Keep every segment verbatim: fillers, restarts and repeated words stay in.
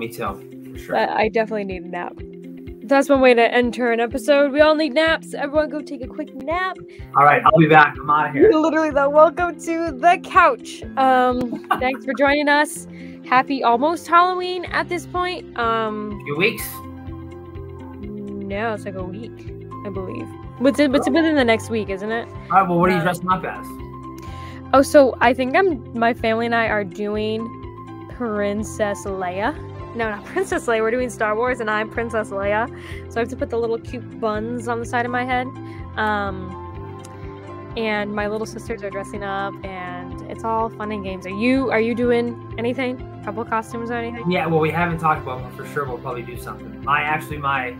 me too. For sure. But I definitely need a nap. That's one way to enter an episode. We all need naps. Everyone go take a quick nap. All right, I'll be back. I'm out of here. Literally, though, welcome to The Couch. Um, thanks for joining us. Happy almost Halloween at this point. Um, Two weeks? No, it's like a week, I believe. What's it, what's it within the next week, isn't it? All right, well, what are you dressing up as? Oh, so I think I'm. my family and I are doing Princess Leia. No, not Princess Leia. We're doing Star Wars, and I'm Princess Leia. So I have to put the little cute buns on the side of my head. Um, and my little sisters are dressing up, and it's all fun and games. Are you Are you doing anything? A couple costumes or anything? Yeah, well, we haven't talked about it, but for sure we'll probably do something. My actually, my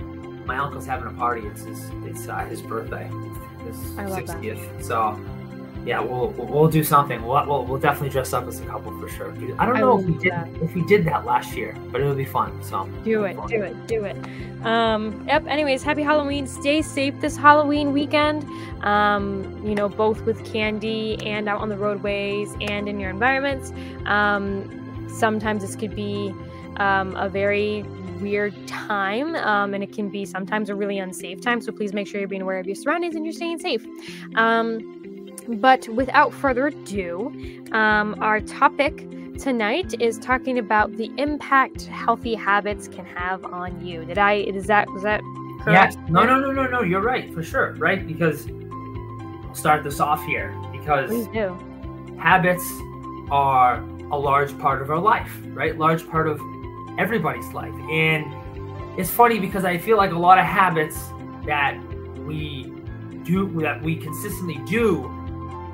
my uncle's having a party. It's his it's uh, his birthday, his sixtieth. That. So yeah, we'll we'll, we'll do something. We'll, we'll we'll definitely dress up as a couple for sure. I don't know I if we did that. if we did that last year, but it'll be fun. So do it, fun. do it, do it. Um, yep. Anyways, happy Halloween. Stay safe this Halloween weekend. Um, you know, both with candy and out on the roadways and in your environments. Um, sometimes this could be um, a very weird time, um, and it can be sometimes a really unsafe time. So please make sure you're being aware of your surroundings and you're staying safe. Um, But without further ado, um, our topic tonight is talking about the impact healthy habits can have on you. Did I? Is that was that correct? Yes. No, no, no, no, no. You're right for sure. Right, because I'll start this off here because habits are a large part of our life, right? Large part of everybody's life, and it's funny because I feel like a lot of habits that we do that we consistently do.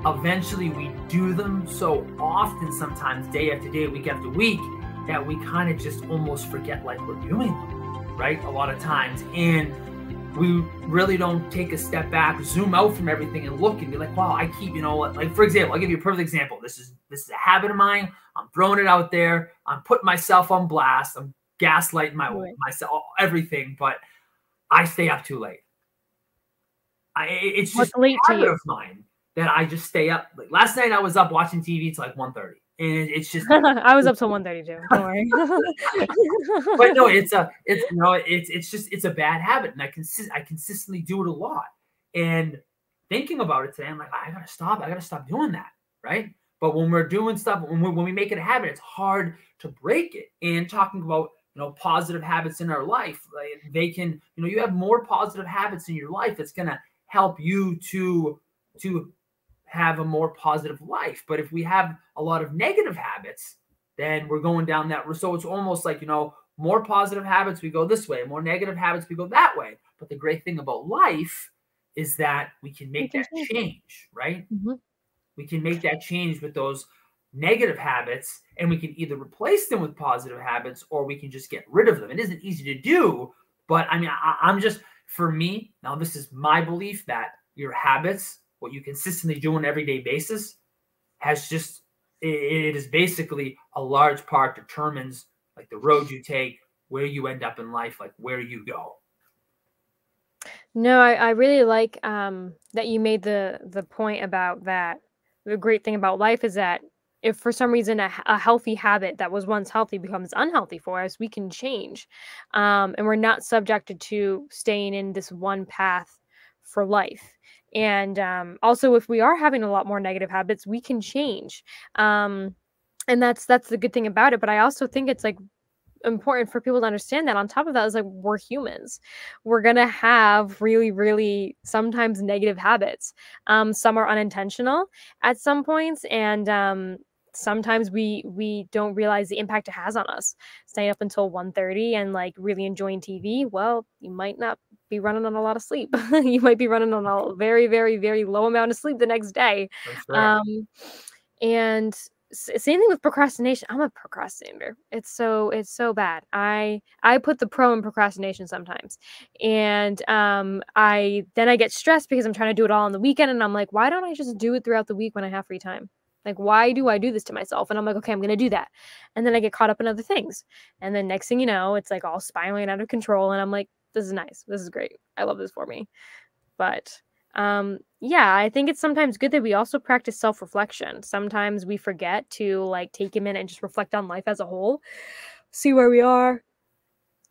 Eventually we do them so often, sometimes day after day, week after week, that we kind of just almost forget like we're doing them, right? A lot of times. And we really don't take a step back, zoom out from everything and look and be like, wow, I keep, you know, like for example, I'll give you a perfect example. This is, this is a habit of mine. I'm throwing it out there. I'm putting myself on blast. I'm gaslighting my, myself, everything, but I stay up too late. I, it's just a habit of mine. That I just stay up. Like last night I was up watching T V till like one thirty, and it, it's just I was up till one thirty too. Don't worry. But no, it's a it's you know it's it's just it's a bad habit, and I consist I consistently do it a lot. And thinking about it today, I'm like, I gotta stop. I gotta stop doing that, right? But when we're doing stuff, when we when we make it a habit, it's hard to break it. And talking about you know positive habits in our life, like they can you know you have more positive habits in your life that's gonna help you to to have a more positive life. But if we have a lot of negative habits, then we're going down that. So it's almost like, you know, more positive habits, we go this way, more negative habits, we go that way. But the great thing about life is that we can make that change, right? Mm-hmm. We can make that change with those negative habits, and we can either replace them with positive habits, or we can just get rid of them. It isn't easy to do, but I mean, I, I'm just, for me, now this is my belief that your habits, what you consistently do on an everyday basis has just, it, it is basically a large part determines like the road you take, where you end up in life, like where you go. No, I, I really like um, that you made the, the point about that. The great thing about life is that if for some reason a, a healthy habit that was once healthy becomes unhealthy for us, we can change. Um, and we're not subjected to staying in this one path for life. And um, also, if we are having a lot more negative habits, we can change. Um, and that's that's the good thing about it. But I also think it's like important for people to understand that on top of that is like we're humans. We're going to have really, really sometimes negative habits. Um, some are unintentional at some points. And um, sometimes we we don't realize the impact it has on us. Staying up until one thirty and like really enjoying T V, well, you might not be running on a lot of sleep. You might be running on a very, very, very low amount of sleep the next day. Right. Um, and same thing with procrastination. I'm a procrastinator. It's so, it's so bad. I, I put the pro in procrastination sometimes. And, um, I, then I get stressed because I'm trying to do it all on the weekend. And I'm like, why don't I just do it throughout the week when I have free time? Like, why do I do this to myself? And I'm like, okay, I'm going to do that. And then I get caught up in other things. And then next thing you know, it's like all spiraling out of control. And I'm like, this is nice. This is great. I love this for me. But um, yeah, I think it's sometimes good that we also practice self-reflection. Sometimes we forget to like take a minute and just reflect on life as a whole. see where we are,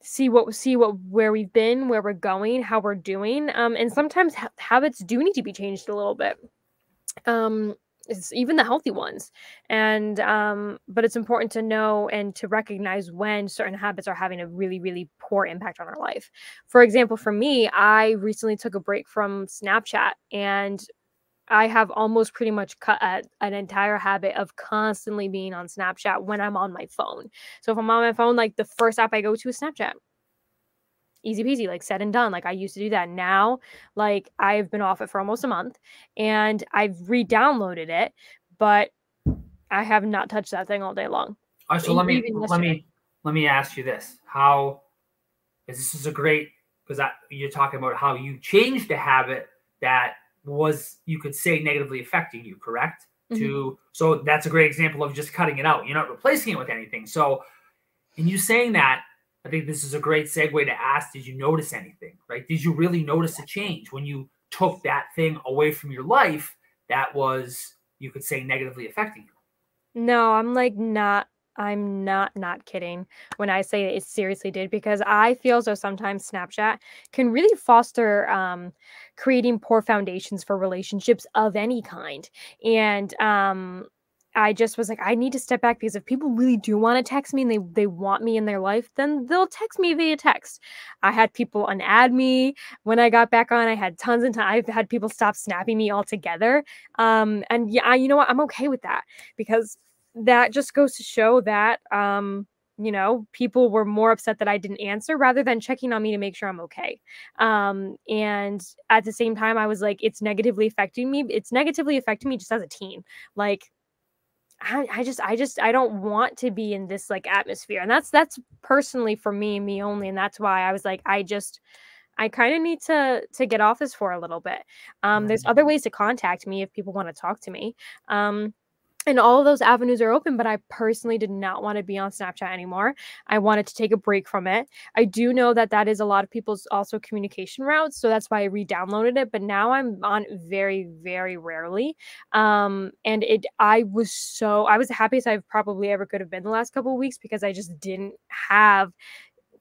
see what see what where we've been, where we're going, how we're doing. Um, and sometimes ha habits do need to be changed a little bit. Um, it's even the healthy ones. And um, but it's important to know and to recognize when certain habits are having a really, really poor impact on our life. For example, for me, I recently took a break from Snapchat, and I have almost pretty much cut at an entire habit of constantly being on Snapchat when I'm on my phone. So if I'm on my phone, like the first app I go to is Snapchat. Easy peasy, like said and done. Like I used to do that. Now, like I've been off it for almost a month and I've re-downloaded it, but I have not touched that thing all day long. All right, so let me, let me, let me ask you this. How is this is a great, because you're talking about how you changed a habit that was, you could say, negatively affecting you, correct? Mm-hmm. To so that's a great example of just cutting it out. You're not replacing it with anything. So in you saying that, I think this is a great segue to ask, did you notice anything, right? Did you really notice a change when you took that thing away from your life that was, you could say, negatively affecting you? No, I'm like not, I'm not not kidding when I say it seriously did, because I feel as though sometimes Snapchat can really foster um, creating poor foundations for relationships of any kind. And um, I just was like, I need to step back, because if people really do want to text me and they, they want me in their life, then they'll text me via text. I had people unadd me. When I got back on, I had tons of time. I've had people stop snapping me altogether. Um, and yeah, I, you know what? I'm okay with that, because that just goes to show that, um, you know, people were more upset that I didn't answer rather than checking on me to make sure I'm okay. Um, and at the same time, I was like, it's negatively affecting me. It's negatively affecting me just as a teen. Like, I, I just, I just, I don't want to be in this like atmosphere. And that's, that's personally for me, me only. And that's why I was like, I just, I kind of need to, to get off this for a little bit. Um, there's other ways to contact me if people want to talk to me. Um, And all of those avenues are open, but I personally did not want to be on Snapchat anymore. I wanted to take a break from it. I do know that that is a lot of people's also communication routes, so that's why I re-downloaded it. But now I'm on very, very rarely. Um, and it, I was so, I was the happiest I've probably ever could have been the last couple of weeks, because I just didn't have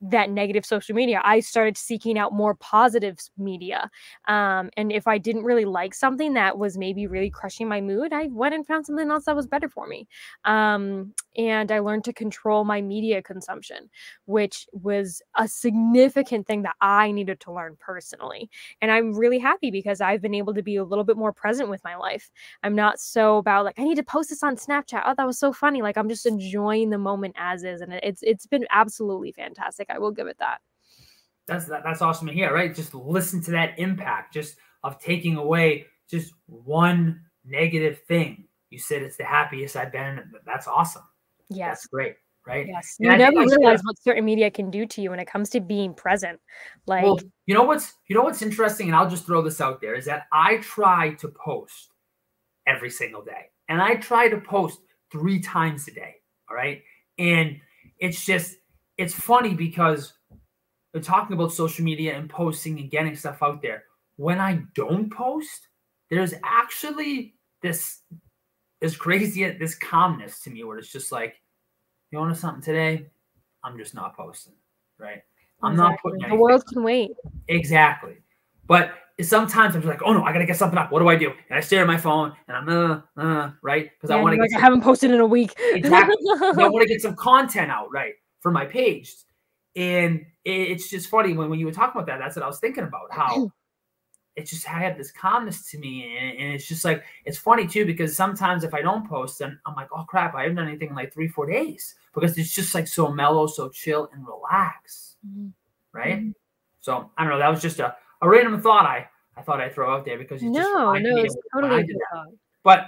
that negative social media. I started seeking out more positive media. Um, and if I didn't really like something that was maybe really crushing my mood, I went and found something else that was better for me. Um, and I learned to control my media consumption, which was a significant thing that I needed to learn personally. And I'm really happy because I've been able to be a little bit more present with my life. I'm not so about like, I need to post this on Snapchat. Oh, that was so funny. Like I'm just enjoying the moment as is. And it's, it's been absolutely fantastic. I will give it that. That's that, that's awesome to hear, right? Just listen to that impact, just of taking away just one negative thing. You said it's the happiest I've been. That's awesome. Yes, that's great, right? Yes, and you I never realize what certain media can do to you when it comes to being present. Like, well, you know what's you know what's interesting, and I'll just throw this out there, is that I try to post every single day, and I try to post three times a day. All right, and it's just. It's funny because we're talking about social media and posting and getting stuff out there. When I don't post, there's actually this, this crazy, this calmness to me where it's just like, you want to something today? I'm just not posting, right? I'm exactly. not putting anything. The world can wait. Exactly. But sometimes I'm just like, oh no, I got to get something up. What do I do? And I stare at my phone and I'm, uh, uh, right? Because yeah, I want to get like, some... I haven't posted in a week. Exactly. I want to get some content out, right? For my page. And it's just funny when, when you were talking about that, that's what I was thinking about, how it's just, I have this calmness to me. And, and it's just like, it's funny too, because sometimes if I don't post, then I'm like, oh crap, I haven't done anything in like three, four days because it's just like so mellow, so chill and relax. Mm-hmm. Right. Mm-hmm. So I don't know. That was just a, a random thought. I, I thought I'd throw out there because you no, just no, it's totally good thought. But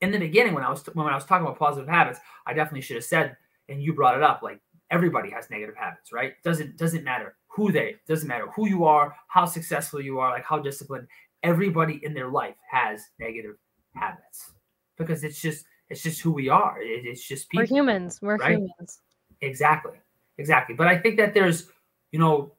in the beginning, when I was, when I was talking about positive habits, I definitely should have said, and you brought it up, like everybody has negative habits, right? Doesn't doesn't matter who they, doesn't matter who you are, how successful you are, like how disciplined. Everybody in their life has negative habits because it's just it's just who we are. It, it's just people. We're humans. We're right? humans. Exactly, exactly. But I think that there's, you know,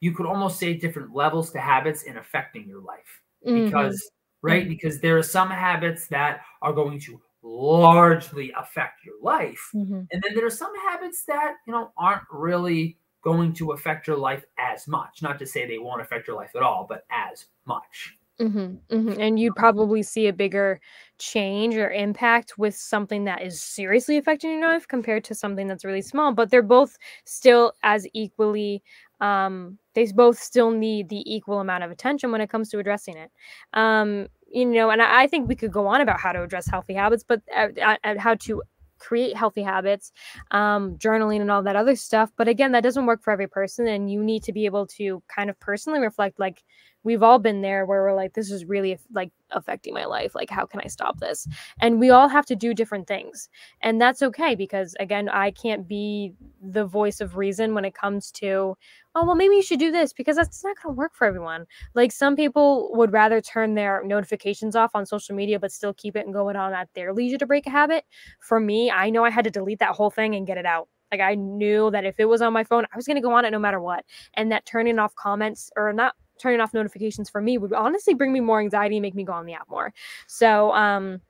you could almost say different levels to habits in affecting your life because, mm-hmm. right? Because there are some habits that are going to largely affect your life. Mm-hmm. And then there are some habits that, you know, aren't really going to affect your life as much. Not to say they won't affect your life at all, but as much. Mm-hmm, mm-hmm. And you probably see a bigger change or impact with something that is seriously affecting your life compared to something that's really small, but they're both still as equally, um, they both still need the equal amount of attention when it comes to addressing it. Um, you know, and I, I think we could go on about how to address healthy habits, but uh, uh, how to create healthy habits, um, journaling and all that other stuff. But again, that doesn't work for every person. And you need to be able to kind of personally reflect, like, we've all been there where we're like, this is really like affecting my life. Like, how can I stop this? And we all have to do different things. And that's okay, because again, I can't be the voice of reason when it comes to, oh, well, maybe you should do this, because that's not going to work for everyone. Like, some people would rather turn their notifications off on social media, but still keep it and go it on at their leisure to break a habit. For me, I know I had to delete that whole thing and get it out. Like, I knew that if it was on my phone, I was going to go on it no matter what. And that turning off comments or not, turning off notifications for me would honestly bring me more anxiety and make me go on the app more. So, um,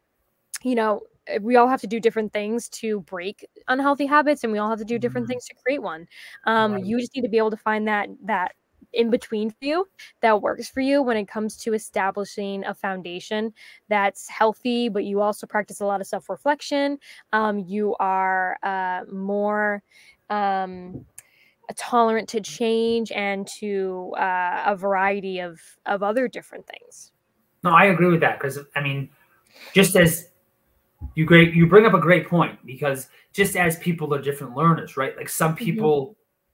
you know, we all have to do different things to break unhealthy habits, and we all have to do different mm-hmm. things to create one. Um, right. You just need to be able to find that, that in between for you that works for you when it comes to establishing a foundation that's healthy, but you also practice a lot of self-reflection. Um, you are, uh, more, um, tolerant to change and to uh, a variety of, of other different things. No, I agree with that. Because I mean, just as you great, you bring up a great point, because just as people are different learners, right? Like, some people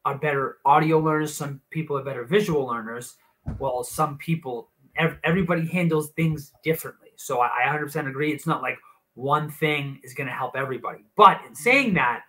mm-hmm. are better audio learners. Some people are better visual learners. Well, some people, ev- everybody handles things differently. So I, I one hundred percent agree. It's not like one thing is going to help everybody. But in saying that,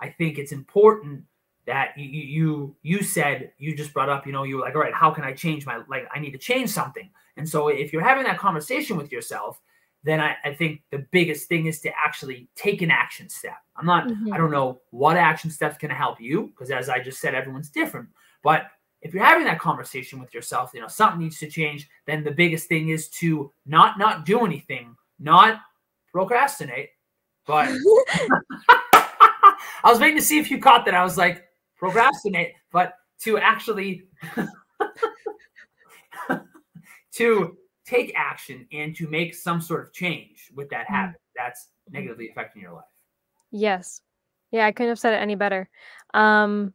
I think it's important that you, you, you said, you just brought up, you know, you were like, all right, how can I change my, like, I need to change something. And so if you're having that conversation with yourself, then I, I think the biggest thing is to actually take an action step. I'm not, mm-hmm. I don't know what action steps can help you, because as I just said, everyone's different. But if you're having that conversation with yourself, you know, something needs to change, then the biggest thing is to not, not do anything, not procrastinate, but I was waiting to see if you caught that. I was like, procrastinate, but to actually to take action and to make some sort of change with that habit that's negatively affecting your life. Yes. Yeah, I couldn't have said it any better. Um,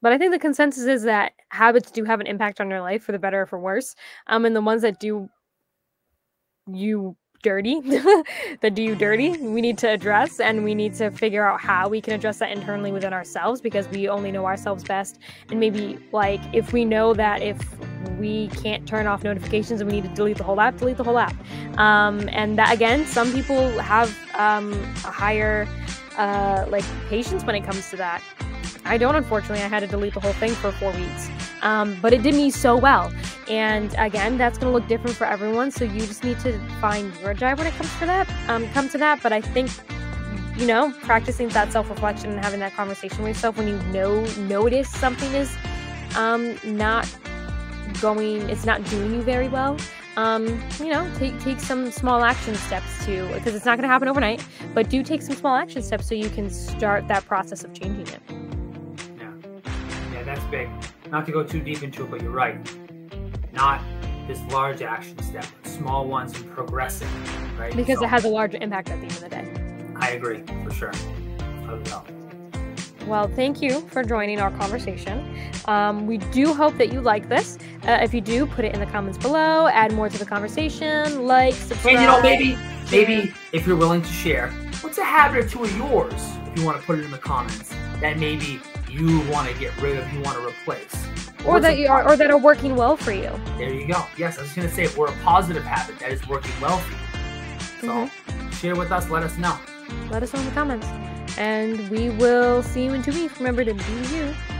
but I think the consensus is that habits do have an impact on your life, for the better or for worse. Um, and the ones that do you dirty that do you dirty we need to address, and we need to figure out how we can address that internally within ourselves, because we only know ourselves best. And maybe, like, if we know that if we can't turn off notifications and we need to delete the whole app, delete the whole app. Um, and that, again, some people have um, a higher uh, like patience when it comes to that. I don't, unfortunately. I had to delete the whole thing for four weeks. Um, but it did me so well. And again, that's going to look different for everyone. So you just need to find your drive when it comes to that, um, come to that. But I think, you know, practicing that self-reflection and having that conversation with yourself when you know, notice something is um, not going, it's not doing you very well. Um, you know, take, take some small action steps to, because it's not going to happen overnight, but do take some small action steps so you can start that process of changing it. That's big. Not to go too deep into it, but you're right. Not this large action step, small ones and progressing, right? Because so, it has a larger impact at the end of the day. I agree, for sure. Well, thank you for joining our conversation. Um, we do hope that you like this. Uh, if you do, put it in the comments below, add more to the conversation, like, subscribe. And you know, maybe, maybe if you're willing to share, what's a habit or two of yours, if you want to put it in the comments, that maybe you want to get rid of, you want to replace, or what's that you are, or that are working well for you. There you go. Yes, I was going to say, or a positive habit that is working well for you. So mm-hmm. share with us. Let us know. Let us know in the comments, and we will see you in two weeks. Remember to be you.